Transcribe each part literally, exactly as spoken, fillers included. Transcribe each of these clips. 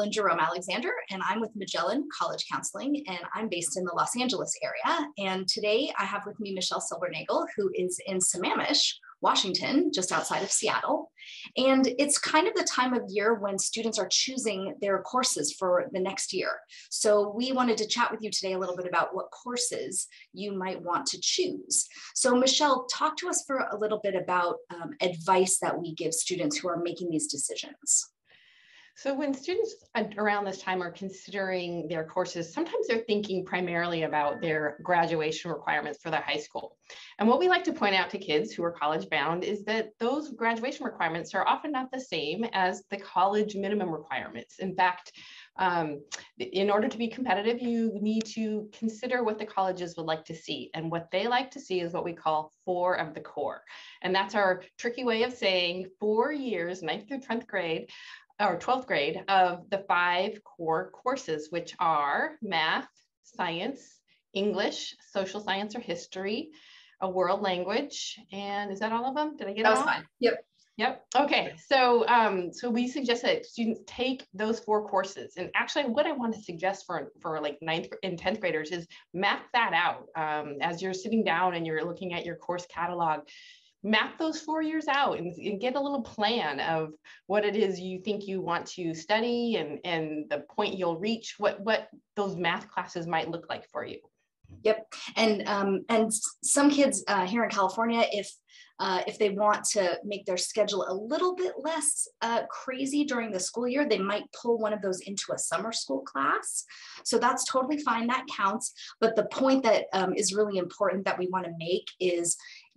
Magellan Jerome Alexander, and I'm with Magellan College Counseling, and I'm based in the Los Angeles area. And today I have with me Michelle Silbernagel, who is in Sammamish, Washington, just outside of Seattle. And it's kind of the time of year when students are choosing their courses for the next year. So we wanted to chat with you today a little bit about what courses you might want to choose. So Michelle, talk to us for a little bit about um, advice that we give students who are making these decisions. So when students around this time are considering their courses, sometimes they're thinking primarily about their graduation requirements for their high school. And what we like to point out to kids who are college bound is that those graduation requirements are often not the same as the college minimum requirements. In fact, um, in order to be competitive, you need to consider what the colleges would like to see. And what they like to see is what we call four of the core. And that's our tricky way of saying four years, ninth through tenth grade, or twelfth grade, of the five core courses, which are math, science, English, social science or history, a world language, and is that all of them? Did I get that? That was fine. Yep. Yep. Okay. So, um, so we suggest that students take those four courses. And actually, what I want to suggest for for like ninth and tenth graders is map that out um, as you're sitting down and you're looking at your course catalog. Map those four years out and, and get a little plan of what it is you think you want to study and, and the point you'll reach, what, what those math classes might look like for you. Yep. And, um, and some kids uh, here in California, if Uh, if they want to make their schedule a little bit less uh, crazy during the school year, they might pull one of those into a summer school class. So that's totally fine. That counts. But the point that um, is really important that we want to make is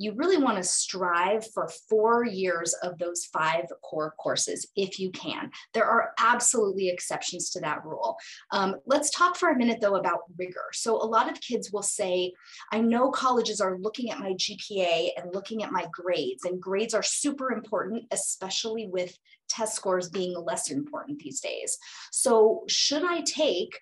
you really want to strive for four years of those five core courses if you can. There are absolutely exceptions to that rule. Um, let's talk for a minute, though, about rigor. So a lot of kids will say, I know colleges are looking at my G P A and looking at my grades, and grades are super important, especially with test scores being less important these days. So should I take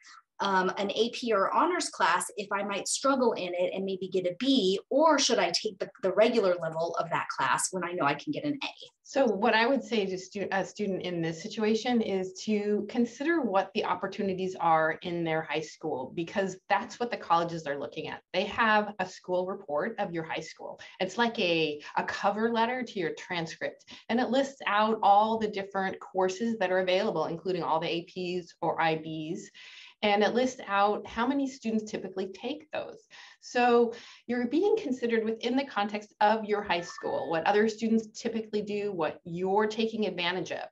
um, an A P or honors class if I might struggle in it and maybe get a B, or should I take the, the regular level of that class when I know I can get an A? So what I would say to stu- a student in this situation is to consider what the opportunities are in their high school, because that's what the colleges are looking at. They have a school report of your high school. It's like a, a cover letter to your transcript, and it lists out all the different courses that are available, including all the A Ps or I Bs. And it lists out how many students typically take those. So you're being considered within the context of your high school, what other students typically do, what you're taking advantage of.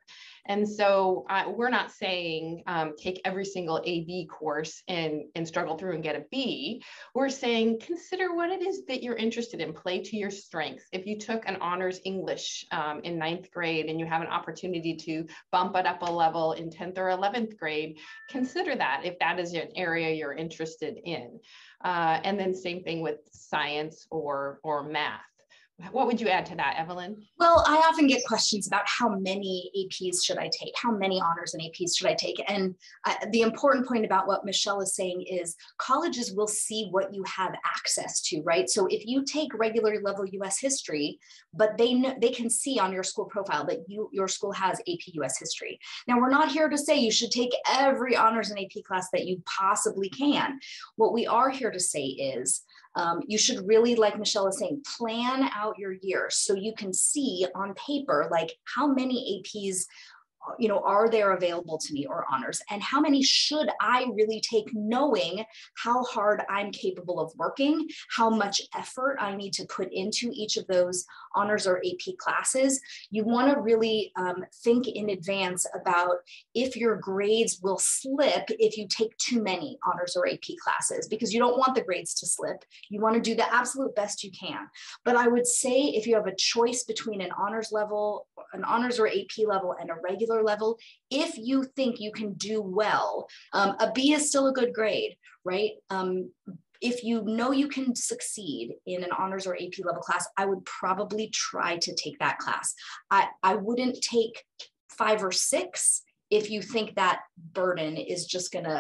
And so uh, we're not saying um, take every single A B course and, and struggle through and get a B. We're saying consider what it is that you're interested in, play to your strengths. If you took an honors English um, in ninth grade and you have an opportunity to bump it up a level in tenth or eleventh grade, consider that if that is an area you're interested in. Uh, and then same thing with science or, or math. What would you add to that, Evelyn? Well, I often get questions about how many A Ps should I take? How many honors and A Ps should I take? And uh, the important point about what Michelle is saying is colleges will see what you have access to, right? So if you take regular level U S history, but they know, they can see on your school profile that you your school has A P U S history. Now, we're not here to say you should take every honors and A P class that you possibly can. What we are here to say is Um, you should really, like Michelle is saying, plan out your year so you can see on paper, like how many A Ps, you know, are there available to me, or honors, and how many should I really take, knowing how hard I'm capable of working, how much effort I need to put into each of those honors or A P classes. You want to really um, think in advance about if your grades will slip if you take too many honors or A P classes, because you don't want the grades to slip. You want to do the absolute best you can. But I would say if you have a choice between an honors level, an honors or A P level, and a regular level, if you think you can do well, um, a B is still a good grade, right? Um, if you know you can succeed in an honors or A P level class, I would probably try to take that class. I, I wouldn't take five or six if you think that burden is just gonna,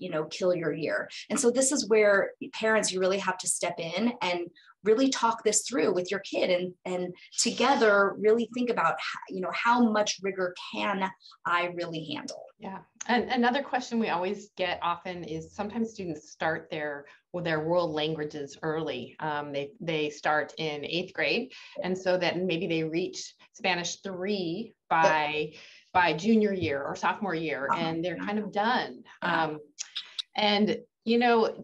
you know, kill your year. And so this is where parents, you really have to step in and really talk this through with your kid, and, and together really think about, you know, how much rigor can I really handle? Yeah. And another question we always get often is sometimes students start their, well, their world languages early. Um, they, they start in eighth grade. And so that maybe they reach Spanish three by, by junior year or sophomore year, and they're kind of done. Um, and, you know,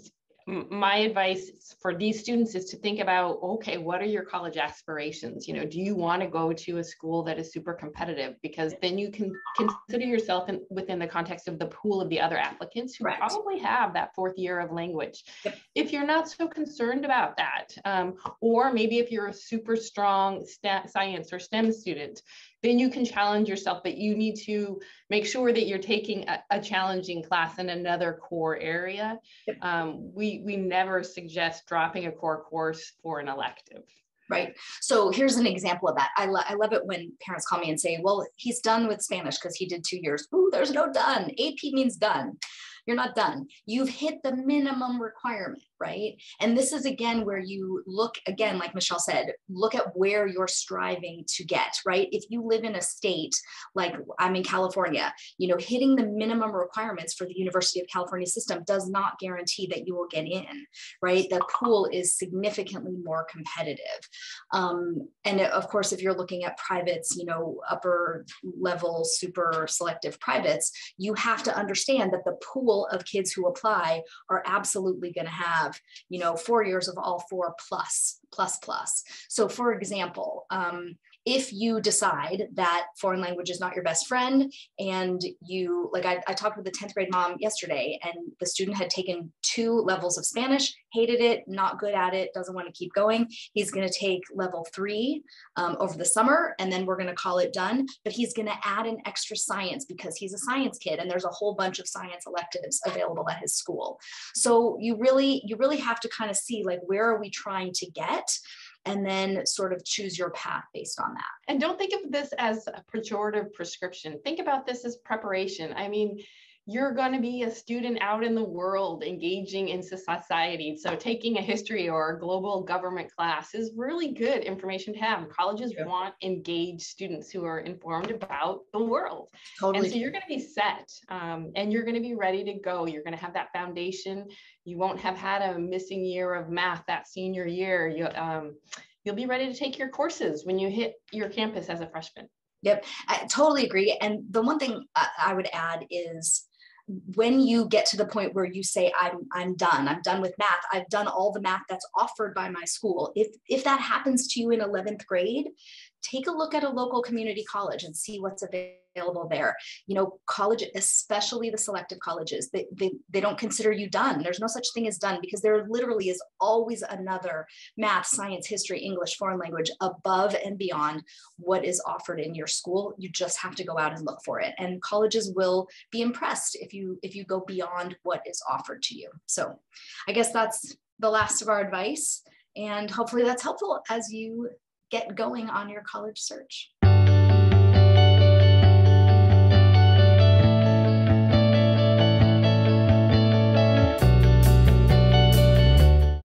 my advice for these students is to think about, okay, what are your college aspirations? You know, do you want to go to a school that is super competitive? Because then you can consider yourself in, within the context of the pool of the other applicants who Correct. Probably have that fourth year of language. Yep. If you're not so concerned about that, um, or maybe if you're a super strong STEM, science or STEM student, then you can challenge yourself, but you need to make sure that you're taking a, a challenging class in another core area. Um, we, we never suggest dropping a core course for an elective. Right. So here's an example of that. I, lo I love it when parents call me and say, well, he's done with Spanish because he did two years. Ooh, there's no done. A P means done. You're not done. You've hit the minimum requirement, right? And this is, again, where you look, again, like Michelle said, look at where you're striving to get, right? If you live in a state, like I'm in California, you know, hitting the minimum requirements for the University of California system does not guarantee that you will get in, right? The pool is significantly more competitive. Um, and of course, if you're looking at privates, you know, upper level, super selective privates, you have to understand that the pool of kids who apply are absolutely going to have, you know, four years of all four plus, plus, plus. So for example, um, if you decide that foreign language is not your best friend, and you, like I, I talked with a tenth grade mom yesterday, and the student had taken two levels of Spanish, hated it, not good at it, doesn't want to keep going. He's going to take level three um, over the summer, and then we're going to call it done, but he's going to add an extra science because he's a science kid, and there's a whole bunch of science electives available at his school. So you really, you really have to kind of see, like, where are we trying to get? And then sort of choose your path based on that. And don't think of this as a pejorative prescription. Think about this as preparation. I mean, you're going to be a student out in the world engaging in society. So taking a history or a global government class is really good information to have. Colleges yeah. want engaged students who are informed about the world. Totally. And so you're going to be set um, and you're going to be ready to go. You're going to have that foundation. You won't have had a missing year of math that senior year. You, um, you'll be ready to take your courses when you hit your campus as a freshman. Yep, I totally agree. And the one thing I, I would add is, when you get to the point where you say, I'm, I'm done, I'm done with math, I've done all the math that's offered by my school. If, if that happens to you in eleventh grade, take a look at a local community college and see what's available there. You know, college, especially the selective colleges, they, they, they don't consider you done. There's no such thing as done, because there literally is always another math, science, history, English, foreign language above and beyond what is offered in your school. You just have to go out and look for it. And colleges will be impressed if you, if you go beyond what is offered to you. So I guess that's the last of our advice. And hopefully that's helpful as you get going on your college search.